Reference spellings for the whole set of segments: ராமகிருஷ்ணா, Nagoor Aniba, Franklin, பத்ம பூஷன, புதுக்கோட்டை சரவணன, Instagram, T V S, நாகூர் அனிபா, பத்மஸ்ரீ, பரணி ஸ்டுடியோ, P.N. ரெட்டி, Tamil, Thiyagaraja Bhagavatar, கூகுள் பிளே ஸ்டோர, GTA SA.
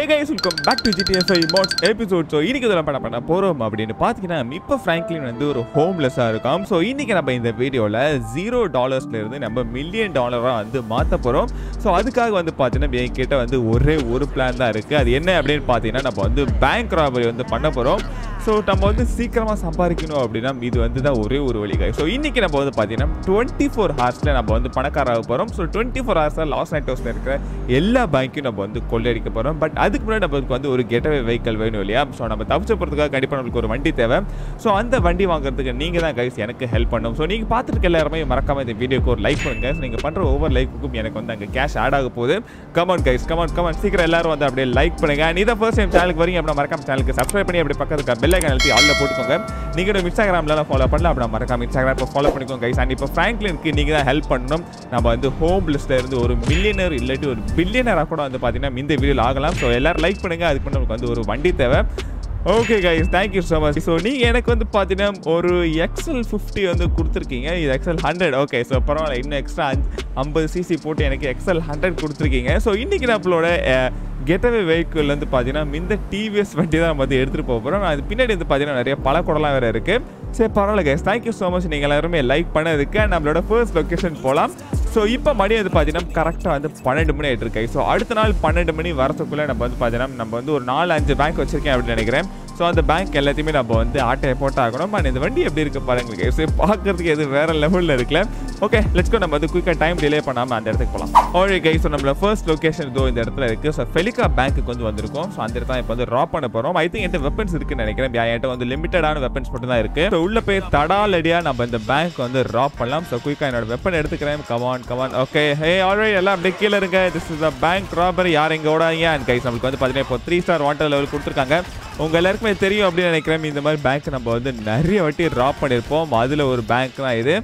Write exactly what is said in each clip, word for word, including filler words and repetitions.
Hey guys, welcome back to G T A S A mods episode. So, today we are going to go to Franklin is homeless. So, today we are going to video zero dollars to million dollars. So, that's why we are going to plan. That's why we are going to bank robbery. So, we are secret. So, today we are going twenty-four hours. So, twenty-four hours last night was all bank but அதுக்கு முன்னாடி நமக்கு வந்து ஒரு getaway vehicle வேணும் இல்லையா so நம்ம தப்பிச்சு போறதுக்காக கண்டிப்பா நமக்கு ஒரு வண்டி தேவை சோ அந்த வண்டி வாங்குறதுக்கு நீங்க தான் गाइस எனக்கு ஹெல்ப் பண்ணணும் சோ நீங்க பாத்துக்கிட்ட எல்லாரும் மறக்காம இந்த வீடியோக்கு ஒரு லைக் பண்ணுங்க guys நீங்க பண்ற ஒவ்வொரு லைக்குக்கும் எனக்கு வந்து அங்க cash add ஆக போகுது come on guys come on come on சீக்கிரம் எல்லாரும் வந்து அப்படியே லைக் பண்ணுங்க and இத first time channel க்கு வரீங்க அப்படினா மறக்காம channel க்கு subscribe பண்ணி அப்படியே பக்கத்துல இருக்க bell icon அழுத்தி all ல போட்டுக்கோங்க நீங்க நம்ம Instagramல follow பண்ணலாம் அப்படினா மறக்காம Instagram போ follow பண்ணிக்கோங்க guys and இப்ப Franklinக்கு நீங்க தான் ஹெல்ப் பண்ணணும் நம்ம வந்து homelessல இருந்து ஒரு millionaire இல்லட்டி ஒரு billionaire கூட வந்து பாத்தீனா இந்த வீடியோல ஆகலாம் சோ எல்லாரும் லைக் பண்ணுங்க அதுக்கு முன்ன நமக்கு வந்து ஒரு வண்டி தேவை okay guys thank you so much so நீங்க எனக்கு வந்து பாத்தீனா ஒரு X L fifty வந்து கொடுத்திருக்கீங்க இது X L one hundred okay so பரவாயில்லை இன்னும் எக்ஸ்ட்ரா fifty cc போட்டு எனக்கு X L one hundred கொடுத்திருக்கீங்க சோ இன்னைக்கு நம்மளோட getaway vehicle வந்து பாத்தீனா இந்த T V S வண்டி தான் நம்ம எடுத்துட்டு போறோம் அது பின்னாடி வந்து பாத்தீனா நிறைய பல குடலாம் வேற இருக்கு சே பரவாயில்லை guys thank you so much நீங்க எல்லாரும் லைக் பண்ணதுக்கு நம்மளோட first location போலாம் so இப்போ மணி வந்து பாத்தீனா கரெக்ட்டா வந்து twelve மணி ஆயிட்டு இருக்கு சோ அடுத்த நாள் twelve மணி வரதுக்குள்ள நம்ம வந்து பாத்தீனா நம்ம வந்து ஒரு four five பேங்க் வச்சிருக்கேன் அப்படி நினைக்கிறேன் சோ அந்த பேங்க் எல்லாத்தையுமே நம்ம வந்து ஆட்டே போட் ஆகணும் நான் இந்த வண்டி எப்படி இருக்கு பாருங்க guys பார்க்கிறதுக்கு இது வேற லெவல்ல இருக்குல okay let's go நம்ம வந்து குயிக்கா டைம் டிலே பண்ணாம அந்த இடத்துக்கு போலாம் alright guys சோ நம்ம first location தோ இந்த இடத்துல இருக்கு சோ ஃபெலிகா பேங்க்குக்கு வந்து வந்திருக்கோம் சோ அந்த இடத்துல இப்போ வந்து ராப் பண்ண போறோம் I think இந்த வெப்பன்ஸ் இருக்குன்னு நினைக்கிறேன் ஏன்ட்ட வந்து லிமிட்டடான வெப்பன்ஸ் மட்டும் தான் இருக்கு சோ உள்ள போய் தடாலடியா நம்ம இந்த பேங்க் வந்து ராப் பண்ணலாம் சோ குயிக்கா என்னோட வெப்பன் எடுத்துக்கறேன் come on come on okay hey all right ella apdi killa irunga this is a bank robbery yaar inga odainga and guys namakku vandu pathina ipo three star wanted level kuduthirukanga unga ellarkume theriyum apdi nenikren indha mari bank namba vandu nariya vatti rob panirpom adula or bank na idu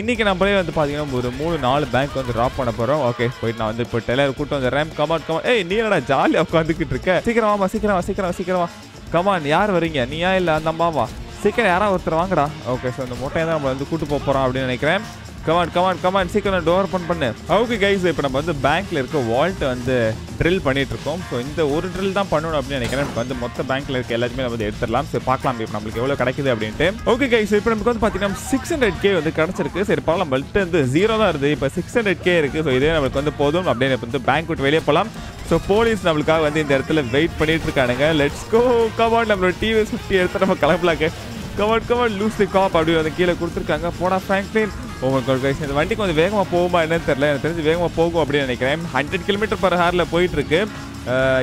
inniki nambale vandu pathina oru three four bank vandu rob panna porom okay poyi na vandu ipo teller kootu vandren come on come on hey neelada jolly ukkandikitirukka sikira va sikira va sikira va sikira va come on yaar varinga niya illa andamma va sikira yara oru thara vaangada okay so indha mottaiya namu vandu kootu poporam apdi nenikren come on come on come on சீக்கிரம் நான் door open பண்ணு okay guys இப்போ நம்ம வந்து பேங்க்ல இருக்க Walt வந்து drill பண்ணிட்டு இருக்கோம் சோ இந்த ஒரு ட்ரில் தான் பண்ணனும் அப்படி நினைக்கிறேன் நம்ம வந்து மொத்த பேங்க்ல இருக்க எல்லாத்தையும் நம்ம எடுத்துறலாம் சோ பார்க்கலாம் இப்போ நமக்கு எவ்வளவு கிடைக்குது அப்படினு okay guys இப்போ நமக்கு வந்து பாத்தீங்கன்னா six hundred K வந்து கிடைச்சிருக்கு சரி பார்க்கலாம் பல்ட் வந்து zero தான் இருக்கு இப்போ six hundred K இருக்கு சோ இதே நமக்கு வந்து போதும் அப்படியே வந்து பேங்க் விட்டு வெளிய போலாம் சோ போலீஸ் நமக்காக வந்து இந்த இடத்துல வெயிட் பண்ணிட்டு இருக்காங்க let's go come on நம்ம T V S fifty எடுத்து நம்ம கிளம்பலாம்ங்க come on come on lose the cop அப்படியே அந்த கீழ குடுத்துட்டாங்க போடா Franklin oh my god guys இந்த வண்டி கொஞ்சம் வேகமா போகுமா என்னன்னு தெரியல எனக்கு தெரிஞ்சு வேகமா போகும் அப்படி நினைக்கிறேன் one hundred kilometers per hour ல போயிட்டு இருக்கு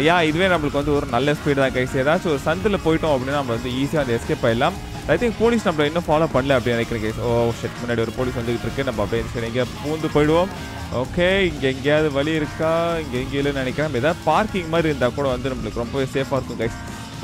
யா இதுவே நமக்கு வந்து ஒரு நல்ல ஸ்பீடு தான் guys ஏதாச்சும் ஒரு சந்தில போய்ட்டோம் அப்படினா நம்ம வந்து ஈஸியா அந்த எஸ்கேப் ஆயிடலாம் I think போலீஸ் நம்மள இன்னும் ஃபாலோ பண்ணல அப்படி நினைக்கிறேன் guys ஓ ஷிட் முன்னாடி ஒரு போலீஸ் வந்துட்டு இருக்கு நம்ம அப்படியே சரிங்க பூந்து போய்டுவோம் ஓகே இங்க எங்கயாவது வழி இருக்கா இங்க எங்கயில நினைக்கிறேன் ஏதா parking மாதிரி இருந்தா கூட வந்து நமக்கு ரொம்பவே சேஃபா இருக்கும் guys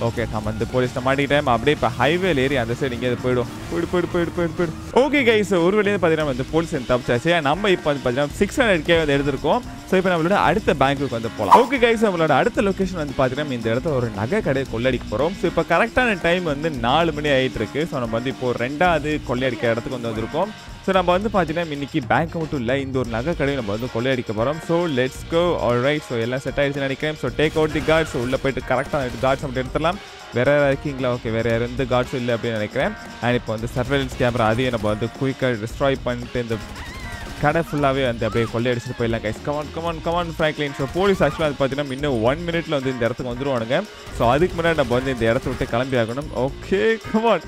okay நம்ம அந்த போலீஸ் மாட்டிட்டேன் அப்படியே இப்ப ஹைவேல ஏறி அந்த சைடு இங்க போய்டும் போய்டு போய்டு போய்டு போய்டு okay guys ஒரு வழியில பாத்தீங்கன்னா அந்த போலீஸ் அந்த தப்பிச்சாச்சு நம்ம இப்போ பாத்தீங்கன்னா six hundred K வந்து எடுத்துறோம் சோ இப்போ நம்மளோட அடுத்த பேங்க்குக்கு வந்து போலாம் okay guys நம்மளோட அடுத்த லொகேஷன் வந்து பாத்தீங்கன்னா இந்த இடத்துல ஒரு நகை கடை கொள்ளையடிக்க போறோம் சோ இப்போ கரெக்ட்டான டைம் வந்து four மணி ஆயிட்டு இருக்கு சோ நம்ம வந்து இப்போ இரண்டாவது கொள்ளையடிக்க இடத்துக்கு வந்து வந்திருக்கோம் சோ நம்ம வந்து பாத்தீங்கன்னா இன்னைக்கு பேங்க் மட்டும் இல்ல இந்த ஒரு நகை கடை நம்ம வந்து கொள்ளையடிக்க போறோம் so let's go alright so எல்லாம் செட் ஆயிடுச்சு நினைக்கிறேன் so take out the cards உள்ள போய்ட்டு கரெக்ட்டா கார்ட்ஸ் நம்ம எடுத்துறலாம் வேற யாரா இருக்கீங்களா ஓகே வேற யாரும் இந்த கார்ட்ஸ் இல்ல அப்படி நினைக்கிறேன் நான் இப்போ வந்து சர்வேலன்ஸ் கேமரா அதையும் நம்ம வந்து குயிக்கா டிஸ்ட்ராய் பண்ணிட்டு இந்த கடை ஃபுல்லாகவே வந்து அப்படியே கொள்ளையடிச்சுட்டு போயிடலாம் guys come on come on come on Franklin so police ஆக்சுவலாக அது பார்த்தீங்கன்னா இன்னும் ஒன் மினிட்ல வந்து இந்த இடத்துக்கு வந்துருவானுங்க ஸோ அதுக்கு முன்னாடி நம்ம வந்து இந்த இடத்த விட்டு கிளம்பி ஆகணும் ஓகே கமான்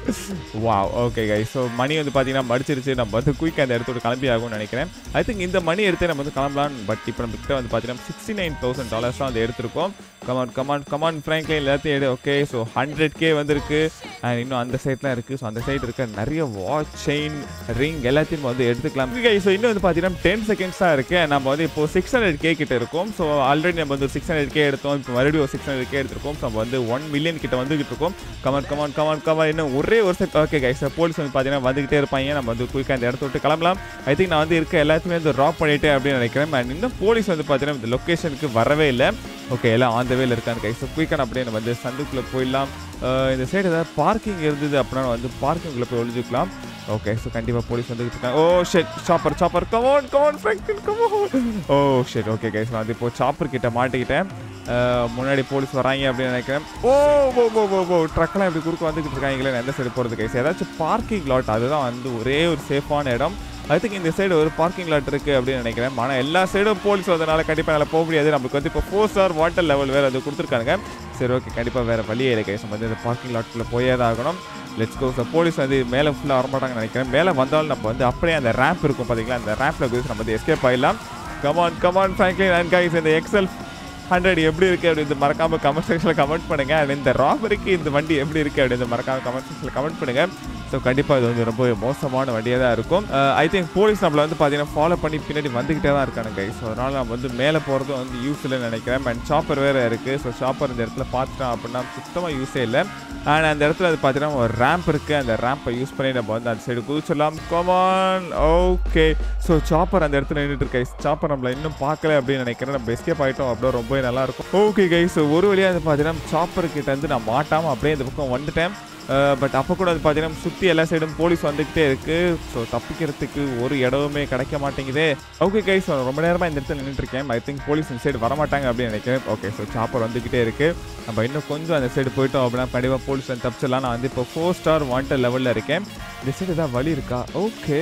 வா ஓகே கைஸ் ஸோ மணி வந்து பார்த்தீங்கன்னா மடிச்சிருச்சு நம்ம வந்து குயிக்காக அந்த இடத்த விட்டு கிளம்பி ஆகும்னு நினைக்கிறேன் ஐ திங்க் இந்த மணி எடுத்து நம்ம வந்து கிளம்பலாம் பட் இப்போ நம்ம கிட்ட வந்து பார்த்தீங்கன்னா சிக்ஸ்டி நைன் தௌசண்ட் டாலர்ஸ் தான் வந்து எடுத்திருக்கோம் கமான் கமான் கமான் Franklin எல்லாத்தையும் எடு ஓகே ஸோ ஹண்ட்ரட் கே வந்துருக்கு அண்ட் இன்னும் அந்த சைட்லாம் இருக்குது ஸோ அந்த சைடு இருக்க நிறைய வாட்ச் செயின் ரிங் எல்லாத்தையும் வந்து எடுத்துக்கலாம் ஸோ இன்னும் வந்து பார்த்தீங்கன்னா டென் செகண்ட்ஸ் தான் இருக்குது நம்ம வந்து இப்போது சிக்ஸ் ஹண்ட்ரட் கே கிட்ட இருக்கோம் ஸோ ஆல்ரெடி நம்ம வந்து சிக்ஸ் ஹண்ட்ரட் கே எடுத்தோம் இப்போ மறுபடியும் ஒரு சிக்ஸ் ஹண்ட்ரட் கே எடுத்துருக்கோம் ஸோ நம்ம வந்து ஒன் மில்லியன் கிட்ட வந்துகிட்டு இருக்கோம் கமான் கமான் கமான் கமான் இன்னும் ஒரே ஒரு செட் ஓகே கைஸ் போலீஸ் வந்து பார்த்தீங்கன்னா வந்துகிட்டே இருப்பாங்க நம்ம வந்து குயிக்காக அந்த இடத்த விட்டு கிளம்பலாம் ஐ திங்க் நான் வந்து இருக்க எல்லாத்தையுமே வந்து ட்ராப் பண்ணிவிட்டேன் அப்படின்னு நினைக்கிறேன் அண்ட் இன்னும் போலீஸ் வந்து பார்த்தீங்கன்னா இந்த லொக்கேஷனுக்கு வரவே இல்லை ஓகே எல்லாம் ஆன் த வேல இருக்கான்னு கைஸ் ஸோ குயிக்காக அப்படியே நம்ம வந்து சந்துக்குள்ளே போயிடலாம் இந்த சைடு ஏதாவது பார்க்கிங் இருந்தது அப்படின்னா வந்து பார்க்கிங்குள்ளே போய் ஒழிஞ்சுக்கலாம் ஓகே ஸோ கண்டிப்பாக போலீஸ் வந்துகிட்டு இருக்காங்க oh shit chopper chopper come on come on Franklin come on oh shit okay guys நான் வந்து இப்போது சாப்பர் கிட்ட மாட்டிக்கிட்டேன் முன்னாடி போலீஸ் வராங்க அப்படி நினைக்கிறேன். ஓ ஓ ஓ ஓ ஓ ட்ரக்லாம் இப்படி குறுக்க வந்துக்கிட்டு இருக்காங்களே எந்த சைடு போகிறது கைஸ்? ஏதாச்சும் பார்க்கிங் லாட் அதுதான் வந்து ஒரே ஒரு சேஃபான இடம். அதுக்கு இந்த சைடு ஒரு பார்க்கிங் லாட் இருக்குது அப்படின்னு நினைக்கிறேன். ஆனால் எல்லா சைடும் போலீஸ் வந்ததுனால கண்டிப்பாக நல்லா போக முடியாது. நமக்கு வந்து இப்போ ஃபோர் ஸ்டார் வாட்டர் லெவல் வேறு அது கொடுத்துருக்காங்க. சரி ஓகே, கண்டிப்பாக வேறு வழியே இருக்குது கைஸ். வந்து இந்த பார்க்கிங் லாட்டில் போயே தான் ஆகணும். Let's go. சார் போலீஸ் வந்து மேலே ஃபுல்லாக வரமாட்டாங்கன்னு நினைக்கிறேன். மேலே வந்தாலும் நம்ம வந்து அப்படியே அந்த ரேம்ப் இருக்கும் பார்த்தீங்களா, அந்த ரேம்பில் குறித்து நம்ம வந்து எஸ்கேப் ஆகிடலாம். Come on come on Franklin and guys, இந்த எக்ஸல் ஹண்ட்ரட் எப்படி இருக்குது அப்படின்னு மறக்காமல் கமெண்ட் செக்ஷனில் கமெண்ட் பண்ணுங்கள். அண்ட் இந்த ராபரிக்கு இந்த வண்டி எப்படி இருக்குது அப்படின்னு மறக்காமல் கமெண்ட் செக்ஷனில் கமெண்ட் பண்ணுங்கள். ஸோ கண்டிப்பாக இது வந்து ரொம்ப மோசமான வண்டியாக தான் இருக்கும். ஐ திங்க் போலீஸ் நம்மளை வந்து பார்த்தீங்கன்னா ஃபாலோ பண்ணி பின்னாடி வந்துக்கிட்டே தான் இருக்கானுங்க கைஸ். ஸோ அதனால் நம்ம வந்து மேலே போகிறதும் வந்து யூஸ் இல்லைன்னு நினைக்கிறேன். அண்ட் சாப்பர் வேறு இருக்குது. ஸோ சாப்பர் இந்த இடத்துல பார்த்துட்டோம் அப்படின்னா சுத்தமாக யூஸே இல்லை. அண்ட் அந்த இடத்துல அது பார்த்தீங்கன்னா ஒரு ரேம்ப் இருக்குது. அந்த ரேம்பை யூஸ் பண்ணி நம்ம வந்து அந்த சைடு குதிச்சிடலாம். கமான். ஓகே. ஸோ சாப்பர் அந்த இடத்துல நின்றுட்டு இருக்க கைஸ். சாப்பர் நம்மளை இன்னும் பார்க்கல அப்படின்னு நினைக்கிறேன். நம்ம எஸ்கேப் ஆகிட்டோம் அப்படின்னா ரொம்ப நல்லாயிருக்கும். ஓகே கைஸ், ஒரு வழியாக அது பார்த்தீங்கன்னா சாப்பர்கிட்ட வந்து நான் மாட்டாமல் அப்படியே இந்த பக்கம் வந்துட்டேன். பட் அப்போ கூட அது பார்த்தீங்கன்னா சுற்றி எல்லா சைடும் போலீஸ் வந்துக்கிட்டே இருக்குது. ஸோ தப்பிக்கிறதுக்கு ஒரு இடமுமே கிடைக்க மாட்டேங்குது. ஓகே கைஸ், ரொம்ப நேரமாக இந்த இடத்துல நின்றுட்டுருக்கேன். ஐ திங்க் போலீஸ் இந்த சைடு வரமாட்டாங்க அப்படின்னு நினைக்கிறேன். ஓகே, ஸோ சாப்பர் வந்துக்கிட்டே இருக்குது. நம்ம இன்னும் கொஞ்சம் அந்த சைடு போயிட்டோம் அப்படின்னா கண்டிப்பாக போலீஸ் வந்து தப்பிச்சிடலாம். நான் வந்து இப்போ ஃபோர் ஸ்டார் வாண்டட் லெவலில் இருக்கேன். இந்த சைடு தான் வழி இருக்கா? Okay,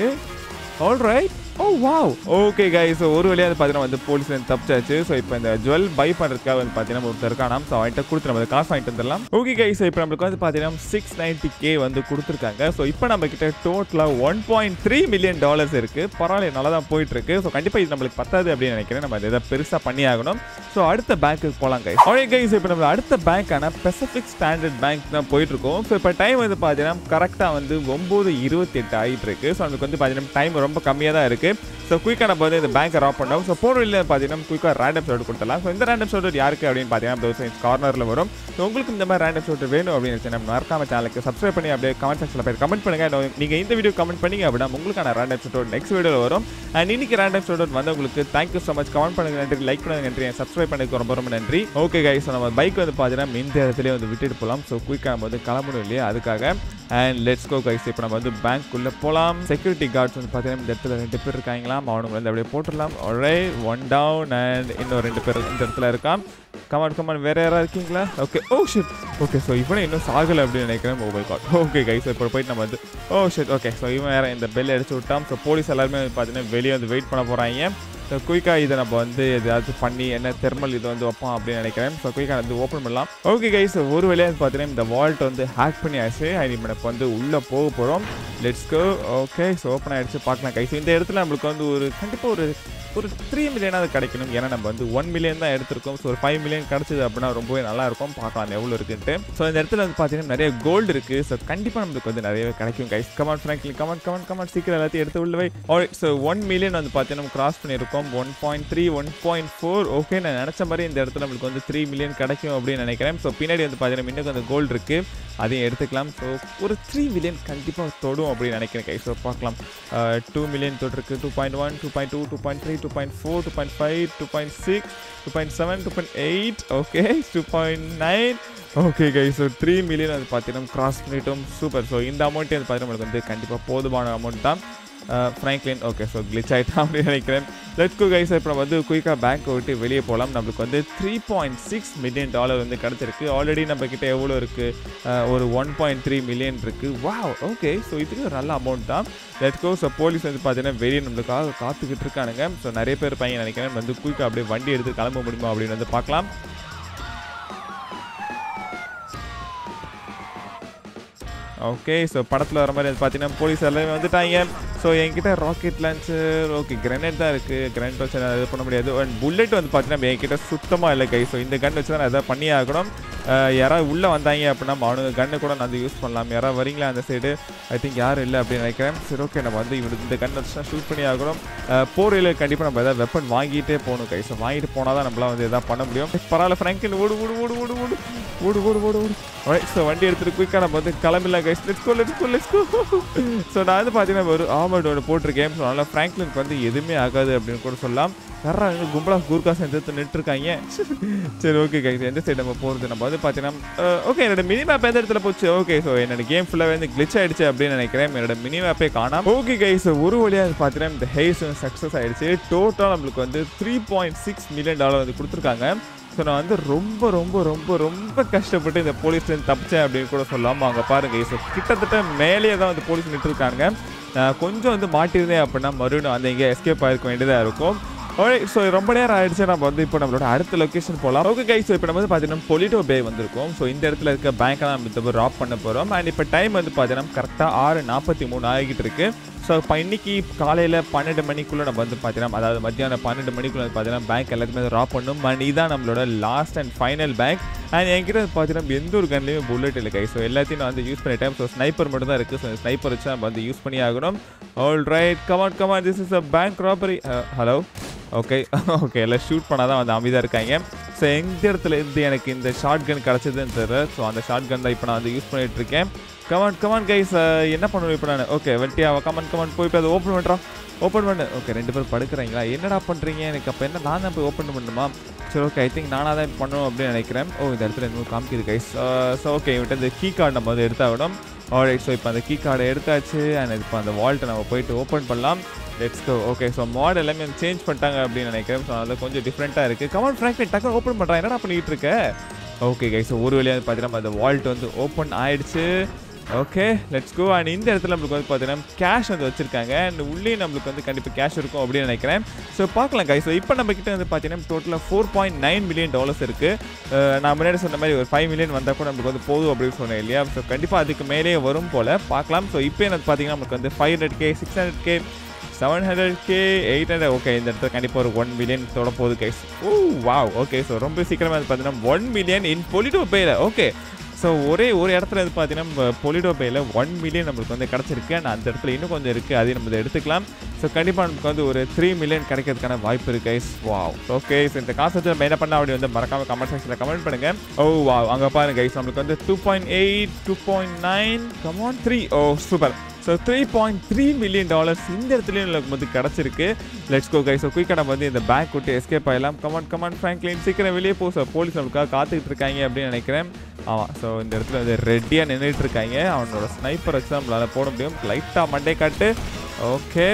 all right. Oh wow. Okay guys, so ஒரு வழியாக வந்து பார்த்தீங்கன்னா வந்து போலீஸ் வந்து தப்பிச்சாச்சு. ஸோ இப்போ இந்த ஜுவல் பை பண்ணுறதுக்காக வந்து பார்த்தீங்கன்னா ஒருத்தர் இருக்கானா. ஸோ அவன்கிட்ட கொடுத்து நம்ம காசு வாங்கிட்டு வந்துடலாம். ஓகே கைஸ், ஸோ இப்போ நம்மளுக்கு வந்து பார்த்தீங்கன்னா சிக்ஸ் நைன்ட்டி கே வந்து கொடுத்துருக்காங்க. ஸோ இப்போ நம்மக்கிட்ட டோட்டலாக one point three million dollars இருக்குது. பரவாயில்ல, நல்லா தான் போயிட்டுருக்கு. ஸோ கண்டிப்பாக இது நம்மளுக்கு பத்தாது அப்படின்னு நினைக்கிறேன். நம்ம எதாவது பெருசாக பண்ணி ஆகணும். ஸோ அடுத்த பேங்க்குக்கு போகலாம் கைஸ். ஓகே கைஸ், இப்போ நம்ம அடுத்த பேங்க்கான பெசிபிக் ஸ்டாண்டர்ட் பேங்க் தான் போயிட்டுருக்கோம். ஸோ இப்போ டைம் வந்து பார்த்தீங்கன்னா கரெக்டாக வந்து ஒம்பது இருபத்தி எட்டு ஆகிட்டு இருக்குது. ஸோ நம்மளுக்கு வந்து பார்த்தீங்கன்னா டைம் ரொம்ப கம்மியாக தான் இருக்குது. ஸோ குயிக்காக நம்ம வந்து இந்த பேங்க்கை ராப் பண்ணோம். ஸோ போன வழியில் பார்த்தீங்கன்னா குயிக்காக ரேண்டம் ஷாட் கொடுத்துடலாம். ஸோ இந்த ரேண்டம் ஷாட் யாருக்கு அப்படின்னு பார்த்தீங்கன்னா கார்னரில் வரும். ஸோ உங்களுக்கு இந்த மாதிரி ரேண்டம் ஷாட் வேணும் அப்படின்னு நினச்சேன் மறக்காம சேனலுக்கு சப்ஸ்கிரைப் பண்ணி அப்படியே கமெண்ட் செக்ஷனில் போய் கமெண்ட் பண்ணுங்கள். நீங்கள் இந்த வீடியோ கமெண்ட் பண்ணிங்க அப்படின்னா உங்களுக்கான ரேண்டம் ஷாட் நெக்ஸ்ட் வீடியோவில் வரும். அண்ட் இன்னைக்கு ரேண்டம் ஷாட் வந்து உங்களுக்கு தேங்க்யூ ஸோ மச். கமெண்ட் பண்ணுங்க நன்றி, லைக் பண்ணுங்க நன்றி, சப்ஸ்கிரைப் பண்ணுறதுக்கு ரொம்ப ரொம்ப நன்றி. ஓகே கைஸ், நம்ம பைக் வந்து பார்த்தீங்கன்னா இந்த இடத்துலேயே வந்து விட்டுட்டு போகலாம். ஸோ குயிக்காக நம்ம வந்து கிளம்பணும் இல்லையா, அதுக்காக. அண்ட் லெட்ஸ் கோ கைஸ், இப்போ நம்ம வந்து பேங்க்குள்ளே போகலாம். செக்யூரிட்டி கார்ட்ஸ் வந்து பார்த்தீங்கன்னா இந்த இடத்துல ரெண்டு பேர் இருக்காங்களாம். அவனுக்கு வந்து அப்படியே போட்டுடலாம். ஒரே ஒன் டவுன். அண்ட் இன்னும் ரெண்டு பேர் இந்த இடத்துல இருக்கான். கமான் கமான், வேறு யாராக இருக்கீங்களா? Okay. Oh shit. Okay, so இவனை இன்னும் சாகலை அப்படின்னு நினைக்கிறேன். Mobile card. ஓகே கைஸ், இப்போ போயிட்டு நம்ம வந்து ஓ ஷிட். ஓகே, ஸோ இவன் வேறு இந்த பெல் அடிச்சு விட்டான். ஸோ போலீஸ் எல்லாருமே வந்து பார்த்தீங்கன்னா வெளியே வந்து வெயிட் பண்ண போகிறாங்க. ஸோ குயிக்காக இதை நம்ம வந்து எதாச்சும் பண்ணி என்ன தெர்மல் இது வந்து வைப்போம் அப்படின்னு நினைக்கிறேன். ஸோ குயிக்காக வந்து ஓப்பன் பண்ணலாம். ஓகே கைஸ், ஒரு வழியாக பார்த்தீங்கன்னா இந்த வால்ட் வந்து ஹேக் பண்ணி ஆச்சு. அது எனக்கு வந்து உள்ளே போக போகிறோம். Let's go. Okay, so open ஆகிடுச்சு. பார்க்கலாம் கைஸ், இந்த இடத்துல நம்மளுக்கு வந்து ஒரு கண்டிப்பாக ஒரு ஒரு த்ரீ மில்லியனாக கிடைக்கணும். ஏன்னா நம்ம வந்து ஒன் மில்லியன் தான் எடுத்திருக்கோம். ஸோ ஒரு ஃபைவ் மில்லியன் கிடச்சிது அப்படின்னா ரொம்பவே நல்லாயிருக்கும். பார்க்கலாம் எவ்வளோ இருக்குன்ட்டு. ஸோ இந்த இடத்துல வந்து பார்த்தீங்கன்னா நிறைய கோல்டு இருக்குது. ஸோ கண்டிப்பாக நம்மளுக்கு வந்து நிறையவே கிடைக்கும் guys. Comment Franklin comment comment comment சீக்கிரம் எல்லாத்தையும் எடுத்து உள்ளவை. ஸோ ஒன் மில்லியன் வந்து பார்த்தீங்கன்னா கிராஸ் பண்ணியிருக்கோம். One point three one point four okay, நான் நினச்ச மாதிரி இந்த இடத்துல நம்மளுக்கு வந்து த்ரீ மில்லியன் கிடைக்கும் அப்படின்னு நினைக்கிறேன். ஸோ பின்னாடி வந்து பார்த்தீங்கன்னா இன்னும் அந்த கோல்டு இருக்குது, அதையும் எடுத்துக்கலாம். ஸோ ஒரு த்ரீ மில்லியன் கண்டிப்பாக தொடும் அப்படின்னு நினைக்கிறேன் கைஸ். ஸோ பார்க்கலாம். டூ மில்லியன் தொட்டிருக்கு. Two point one two point two two point three two point four, two point five, two point six, two point seven, two point eight, okay, two point nine. Okay guys, so three million அது பார்த்தீங்கன்னா cross பண்ணிட்டோம். Super. So இந்த அமௌண்ட்டே வந்து பார்த்தீங்கன்னா உங்களுக்கு வந்து கண்டிப்பாக போதுமான அமௌண்ட் தான் ஃப்ராங்க்லின். ஓகே, ஸோ கிளிச் ஆகிட்டா அப்படின்னு நினைக்கிறேன். லெட்ஸ் கோ கைஸ், இப்போ வந்து குயிக்காக பேங்க்கை விட்டு வெளியே போகலாம். நம்மளுக்கு வந்து three point six million dollar வந்து கிடச்சிருக்கு. ஆல்ரெடி நம்மக்கிட்ட எவ்வளோ இருக்குது? ஒரு ஒன் பாயிண்ட் த்ரீ மில்லியன் இருக்குது. வாவ். ஓகே, ஸோ இதுக்கு ஒரு நல்ல அமௌண்ட் தான். Let's go. ஸோ போலீஸ் வந்து பார்த்தீங்கன்னா வெளியே நம்மளுக்காக காத்துக்கிட்டு இருக்கானுங்க. ஸோ நிறைய பேர் பையன் நினைக்கிறேன் வந்து குயிக்காக அப்படியே வண்டி எடுத்து கிளம்ப முடியுமா அப்படின்னு வந்து பார்க்கலாம். ஓகே, ஸோ படத்தில் வர மாதிரி பார்த்தீங்கன்னா போலீஸ் எல்லாமே வந்துட்டாங்க. ஸோ என்கிட்ட ராக்கெட் லான்ச்சர், ஓகே கிரனேட் தான் இருக்குது. கிரனேட் வச்சு நான் இது பண்ண முடியாது. அண்ட் புல்லெட் வந்து பார்த்தீங்கன்னா என்கிட்ட சுத்தமாக இல்லை கை. ஸோ இந்த கன் வச்சு தான் நான் எதாவது பண்ணி ஆகணும். யாராவது உள்ளே வந்தாங்க அப்படின்னா அவனுக்கு கண்ணை கூட நான் வந்து யூஸ் பண்ணலாம். யாராவது வரீங்களா அந்த சைடு? ஐ திங்க் யாரும் இல்லை அப்படின்னு நினைக்கிறேன். சரி ஓகே, நம்ம வந்து இவனுக்கு இந்த கண்ணை வச்சுனா ஷூட் பண்ணி ஆகணும். போரில் கண்டிப்பாக நம்ம எதாவது வெப்பன் வாங்கிட்டே போகணும் கை. ஸோ வாங்கிட்டு போனால் தான் நம்மளாம் வந்து எதாவது பண்ண முடியும். பரவாயில்ல ஃப்ராங்க்லின், ஓடு ஓடு ஓடு ஓடு ஓடு ஓடு ஓடு ஓடு ஓடு. ஸோ வண்டி எடுத்துகிட்டு குயிக்காக நம்ம வந்து கிளம்பிடலாம் guys. Let's go let's go let's go. So நான் வந்து பார்த்தீங்கன்னா ஒரு ஆமர் டோடு போட்டிருக்கேன். ஸோ அதனால் ஃப்ராங்க்லினுக்கு வந்து எதுவுமே ஆகாது அப்படின்னு கூட சொல்லலாம். வேற கும்பலா கூர்க்கா சேர்ந்து நின்றுருக்காங்க. சரி ஓகே கைஸ், எந்த சைடு நம்ம போகிறது? நம்ம வந்து பார்த்தீங்கன்னா ஓகே, என்னோட மினி மேப் எந்த இடத்துல போச்சு? ஓகே, ஸோ என்னோட கேம் ஃபுல்லாக வந்து கிளிச் ஆகிடுச்சு அப்படின்னு நினைக்கிறேன். என்னோட மினி மேப்பே காணாம். ஓகே கைஸ், ஒரு வழியாக பார்த்தீங்கன்னா இந்த ஹேஸ் வந்து சக்ஸஸ் ஆகிடுச்சு. டோட்டல் நம்மளுக்கு வந்து three point six million dollar வந்து கொடுத்துருக்காங்க. So நான் வந்து ரொம்ப ரொம்ப ரொம்ப ரொம்ப கஷ்டப்பட்டு இந்த போலீஸ் ஸ்டேஷன் தப்பிச்சேன் அப்படி கூட சொல்லலாம். அங்க பாருங்க சோ கிட்டத்தட்ட மேலயே தான் அந்த போலீஸ் நின்னுட்டாங்க. கொஞ்சம் வந்து மாட்டிருந்தே அப்படினா மறுபடியும் அந்த இங்க எஸ்கேப் ஆயிருக்க வேண்டியதா இருக்கும். Alright, so ரொம்ப நேரம் ஆயிடுச்சு. நம்ம வந்து இப்போ நம்மளோட அடுத்த லொகேஷன் போகலாம். ஓகே கைஸ், இப்போ நம்ம வந்து பார்த்தீங்கன்னா பொலிட்டோ பே வந்திருக்கோம். ஸோ இந்த இடத்துல இருக்க பேங்க்கை நம்ம இப்போ ராப் பண்ண போகிறோம். அண்ட் இப்போ டைம் வந்து பார்த்தீங்கன்னா கரெக்டாக ஆறு நாற்பத்தி மூணு ஆகிட்டு இருக்கு. ஸோ இப்போ இன்னைக்கு காலையில் பன்னெண்டு மணிக்குள்ளே நம்ம வந்து பார்த்தீங்கன்னா, அதாவது மத்தியானம் பன்னெண்டு மணிக்குள்ளே வந்து பார்த்தீங்கன்னா பேங்க் எல்லாத்துக்குமே ராப் பண்ணணும். அண்ட் இதுதான் நம்மளோட last and final bank. And என்கிட்ட வந்து பார்த்தீங்கன்னா எந்த ஒரு கன்லையுமே புல்லட் இல்லை கை. ஸோ எல்லாத்தையும் நான் வந்து யூஸ் பண்ணிட்டேன். ஸோ ஸ்னைப்பர் மட்டும் தான் இருக்குது. ஸோ ஸ்னைப்பர் வச்சு நம்ம வந்து யூஸ் பண்ணி ஆகணும். All right, come on come on, this is a bank robbery. Hello, okay okay, எல்லாம் ஷூட் பண்ணால் தான் வந்து அமைதியாக இருக்காங்க. ஸோ எந்த இடத்துல இருந்து எனக்கு இந்த ஷார்ட் கன் கிடச்சதுன்னு தெரியல. ஸோ அந்த ஷார்ட் கன் தான் இப்போ நான் வந்து யூஸ் பண்ணிகிட்ருக்கேன். கமான் கமான் கைஸ், என்ன பண்ணுவேன் இப்போ நான்? ஓகே வெட்டி அவன் கமான் கமான் போய் இப்போ அதை ஓப்பன் பண்ணுறான். ஓப்பன் பண்ணு. ஓகே ரெண்டு பேரும் படுக்கிறீங்களா? என்னடா பண்ணுறீங்க? எனக்கு அப்போ என்ன நான் தான் போய் ஓப்பன் பண்ணுமா? சரி ஓகே, ஐ திங்க் நானாக தான் பண்ணுவோம் அப்படின்னு நினைக்கிறேன். ஓ இந்த இடத்துல இன்னும் காமிக்குது கைஸ். ஸோ ஓகே, இவன்ட்டு இந்த கீ கார்டு நம்ம வந்து எடுத்தாகணும். ஆல்ரைட், ஸோ இப்போ அந்த கீ கார்டை எடுத்தாச்சு. அண்ட் இப்போ அந்த வால்ட்டை நம்ம போய்ட்டு ஓப்பன் பண்ணலாம். Let's go. Okay, so model எல்லாமே சேஞ்ச் பண்ணிட்டாங்க அப்படின்னு நினைக்கிறேன். ஸோ அதில் கொஞ்சம் டிஃப்ரெண்ட்டாக இருக்குது. கமான் ஃப்ராங்க்லின், டக்கு ஓப்பன் பண்ணுறான். என்னடா பண்ணிகிட்டு இருக்க? ஓகே கை, ஸோ ஒரு வழியாக பார்த்தீங்கன்னா அந்த வால்ட் வந்து ஓப்பன் ஆகிடுச்சு. Okay let's go. அண்ட் இந்த இடத்துல நம்மளுக்கு வந்து பார்த்தீங்கன்னா கேஷ் வந்து வச்சுருக்காங்க. அண்ட் உள்ளே நம்மளுக்கு வந்து கண்டிப்பாக கேஷ் இருக்கும் அப்படின்னு நினைக்கிறேன். ஸோ பார்க்கலாம் கை. ஸோ இப்போ நம்மக்கிட்ட வந்து பார்த்தீங்கன்னா டோட்டலாக four point nine million dollars இருக்குது. நான் முன்னாடி சொன்ன மாதிரி ஒரு ஃபைவ் மில்லியன் வந்தால் கூட நம்மளுக்கு வந்து போதும் அப்படின்னு சொன்னேன் இல்லையா? ஸோ கண்டிப்பாக அதுக்கு மேலே வரும் போல் பார்க்கலாம். ஸோ இப்போ எனக்கு பார்த்தீங்கன்னா நம்மளுக்கு வந்து five hundred K six hundred K seven hundred K eight hundred okay, இந்த இடத்துல கண்டிப்பாக ஒரு ஒன் மில்லியன் தொட போகுது guys. Oh wow. Okay, so ரொம்ப சீக்கிரமாக வந்து பார்த்தீங்கன்னா ஒன் மில்லியன் இன் பொலிட்டோ பேயில். ஓகே, ஸோ ஒரே ஒரு இடத்துல வந்து பார்த்தீங்கன்னா பொலிட்டோ பேயில் ஒன் மில்லியன் நம்மளுக்கு வந்து கிடச்சிருக்கு. நான் அந்த இடத்துல இன்னும் கொஞ்சம் இருக்குது, அதையும் நம்ம எடுத்துக்கலாம். ஸோ கண்டிப்பாக நமக்கு வந்து ஒரு த்ரீ மில்லியன் கிடைக்கிறதுக்கான வாய்ப்பு இருக்குது கைஸ். வாவ். ஓகே, ஸோ இந்த காசு வச்சு நம்ம என்ன பண்ணால் அப்படி வந்து மறக்காமல் கமெண்ட் செக்ஷனில் கமெண்ட் பண்ணுங்கள். ஓ வாவ், அங்கே பாருங்க கைஸ், நம்மளுக்கு வந்து two point eight two point nine come on three. Oh super. So three point three million dollars இந்த இடத்துலையும் எனக்கு வந்து கிடச்சிருக்கு. Let's go guy. ஸோ குயிக்காக நம்ம வந்து இந்த பேங்க் விட்டு எஸ்கேப் ஆகலாம். கமான் கமான் ஃப்ராங்க்லின், சீக்கிரம் வெளியே போ. ஸோ போலீஸ் நம்மளுக்காக காத்துக்கிட்டு இருக்காங்க அப்படின்னு நினைக்கிறேன். ஆமாம், ஸோ இந்த இடத்துல வந்து ரெடியாக நின்றுட்டு இருக்காங்க. அவனோட ஸ்னைப்பர் வச்சு நம்மளால் போட முடியும். லைட்டாக மண்டே காட்டு. ஓகே,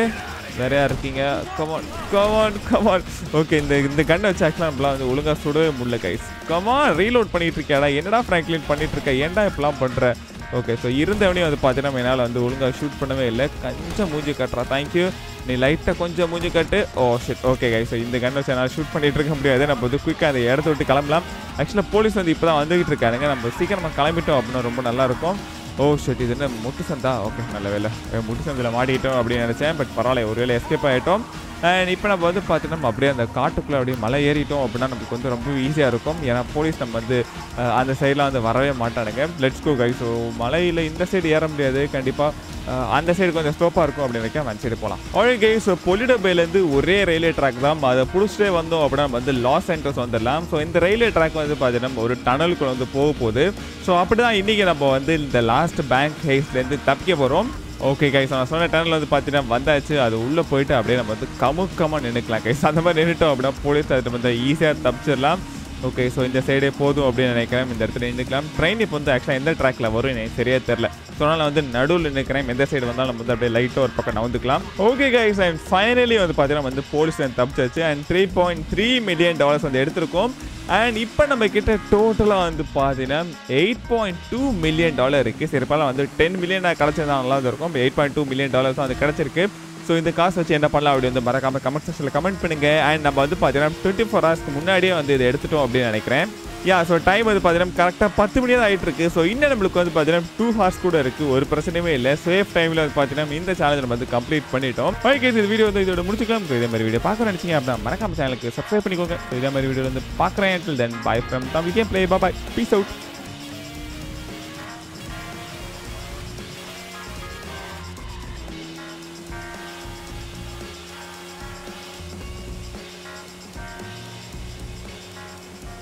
நிறையா இருக்கீங்க. Come on come on come on. ஓகே, இந்த இந்த கண்ணை வச்சு ஆக்சுவலாக நம்மளாம் வந்து ஒழுங்காக சுடவே முடியல கைஸ். கமான் ரீலோட் பண்ணிகிட்டு இருக்கேடா. என்னடா ஃப்ராங்க்லின் பண்ணிகிட்டு இருக்கேன்? ஏன்டா இப்பெல்லாம் பண்ணுற? ஓகே, ஸோ இருந்தவனையும் வந்து பார்த்தீங்கன்னா என்னால் வந்து ஒழுங்காக ஷூட் பண்ணவே இல்லை. கொஞ்சம் மூஞ்சி கட்டுறா. தேங்க்யூ, நீ லைட்டாக கொஞ்சம் மூஞ்சி கட்டு. Oh shit. Okay guy, so இந்த கண்ணை வச்சு என்னால் ஷூட் பண்ணிகிட்டு இருக்க முடியாது. நம்ம வந்து குயிக்காக அந்த இடத்த விட்டு கிளம்பலாம். ஆக்சுவலாக போலீஸ் வந்து இப்போ தான் வந்துகிட்டு இருக்காங்க. நம்ம சீக்கிரமாக கிளம்பிட்டோம் அப்படின்னா ரொம்ப நல்லாயிருக்கும். ஓ ஷிட், இது என்ன முட்டு சந்தா? ஓகே, நல்ல வேலை முட்டு சந்தில் மாட்டிக்கிட்டோம் அப்படின்னு நினச்சேன். பட் பரவாயில்ல, ஒரு வேலை எஸ்கேப் ஆகிட்டோம். அண்ட் இப்போ நம்ம வந்து பார்த்தீங்கன்னா நம்ம அப்படியே அந்த காட்டுக்குள்ளே அப்படியே மலை ஏறிட்டோம் அப்படின்னா நமக்கு வந்து ரொம்ப ஈஸியாக இருக்கும். ஏன்னா போலீஸ் நம்ம வந்து அந்த சைடெலாம் வந்து வரவே மாட்டானுங்க. Let's go guy. ஸோ மலையில் இந்த சைடு ஏற முடியாது, கண்டிப்பாக அந்த சைடு கொஞ்சம் ஸ்டோப்பாக இருக்கும் அப்படின்னு நினைக்கிறேன். அந்த சைடு போகலாம். ஆல்ரெடி கை, ஸோ பொலிட்டோ பேலேருந்து ஒரே ரயில்வே ட்ராக் தான். அதை பிடிச்சிட்டே வந்தோம் அப்படின்னா நம்ம வந்து லாஸ் ஏஞ்சல்ஸ் வந்துடலாம். ஸோ இந்த ரயில்வே ட்ராக் வந்து பார்த்தீங்கன்னா ஒரு டனலுக்குள்ளே வந்து போக போகுது. ஸோ அப்படி தான் இன்றைக்கி நம்ம வந்து இந்த லாஸ்ட் பேங்க் ஹேஸ்லேருந்து தப்பிக்க போகிறோம். ஓகே கைஸ், நான் சொன்ன டேனில் வந்து பார்த்தீங்கன்னா வந்தாச்சு. அது உள்ளே போயிட்டு அப்படியே நம்ம வந்து கமுக்கமாக நின்றுக்கலாம் கைஸ். அந்த மாதிரி நின்றுட்டோம் அப்படின்னா போலீஸ் அதை வந்து ஈஸியாக தப்பிச்சிடலாம். ஓகே, ஸோ இந்த சைடே போதும் அப்படின்னு நினைக்கிறேன். இந்த இடத்துல நின்றுக்கலாம். ட்ரெயின் இப்போ வந்து ஆக்சுவலாக எந்த ட்ராக்கில் வரும் எனக்கு சரியாக தெரில. ஸோ அதனால் வந்து நடுவில் நினைக்கிறேன். எந்த சைடு வந்தாலும் நம்ம வந்து அப்படியே லைட்டாக ஒரு பக்கம் நவுந்துக்கலாம். ஓகே கைஸ், அண்ட் ஃபைனலி வந்து பார்த்தீங்கன்னா வந்து போலீஸ் வந்து தப்பிச்சாச்சு. And three point three million dollars வந்து எடுத்திருக்கோம். அண்ட் இப்போ நம்ம கிட்ட டோட்டலாக வந்து பார்த்தீங்கன்னா eight point two million dollar இருக்குது. சரி பரவாயில்ல, வந்து டென் மில்லியனாக கிடச்சிருந்தா நல்லா இருக்கும். Eight point two million dollars வந்து கிடச்சிருக்கு. ஸோ இந்த காசு வச்சு என்ன பண்ணலாம் அப்படி வந்து மறக்காமல் கமெண்ட் செக்ஷனில் கமெண்ட் பண்ணுங்கள். அண்ட் நம்ம வந்து பார்த்தீங்கன்னா டுவெண்ட்டி ஃபோர் ஹவர்ஸ்க்கு முன்னாடியே வந்து இதை எடுத்துட்டோம் அப்படின்னு நினைக்கிறேன். யா, ஸோ டைம் வந்து பார்த்தீங்கன்னா கரெக்டாக பத்து மணி தான் ஆகிட்டு இருக்கு. ஸோ இன்னும் நம்மளுக்கு வந்து பார்த்தீங்கன்னா டூ ஹார்ஸ் கூட இருக்குது. ஒரு பிரச்சனையுமே இல்லை. சேஃப் டைமில் வந்து பார்த்தீங்கன்னா இந்த சேனல் நம்ம வந்து கம்ப்ளீட் பண்ணிட்டோம். ஓகே, இந்த வீடியோ வந்து இதோட முடிச்சுக்கலாம். இதே மாதிரி வீடியோ பார்க்க நினச்சிங்க அப்படின்னா மறக்காம சேனலுக்கு சப்ஸ்கிரைப் பண்ணிக்கோங்க. இதே மாதிரி வீடியோ வந்து பார்க்குறேன். Till then, bye from Tamil Gameplay. Bye bye. Peace out.